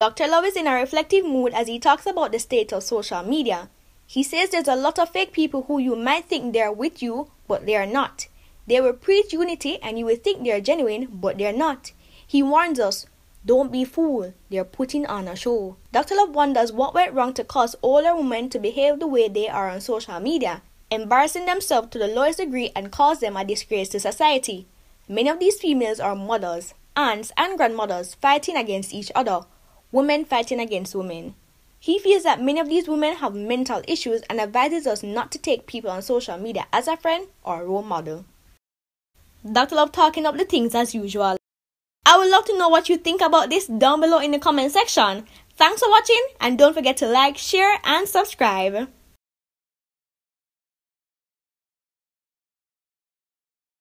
Dr. Love is in a reflective mood as he talks about the state of social media. He says there's a lot of fake people who you might think they're with you, but they're not. They will preach unity and you will think they're genuine, but they're not. He warns us, don't be fooled, they're putting on a show. Dr. Love wonders what went wrong to cause older women to behave the way they are on social media, embarrassing themselves to the lowest degree and cause them a disgrace to society. Many of these females are mothers, aunts and grandmothers fighting against each other. Women fighting against women. He feels that many of these women have mental issues and advises us not to take people on social media as a friend or role model. Dr. Love talking up the things as usual. I would love to know what you think about this down below in the comment section. Thanks for watching and don't forget to like, share and subscribe.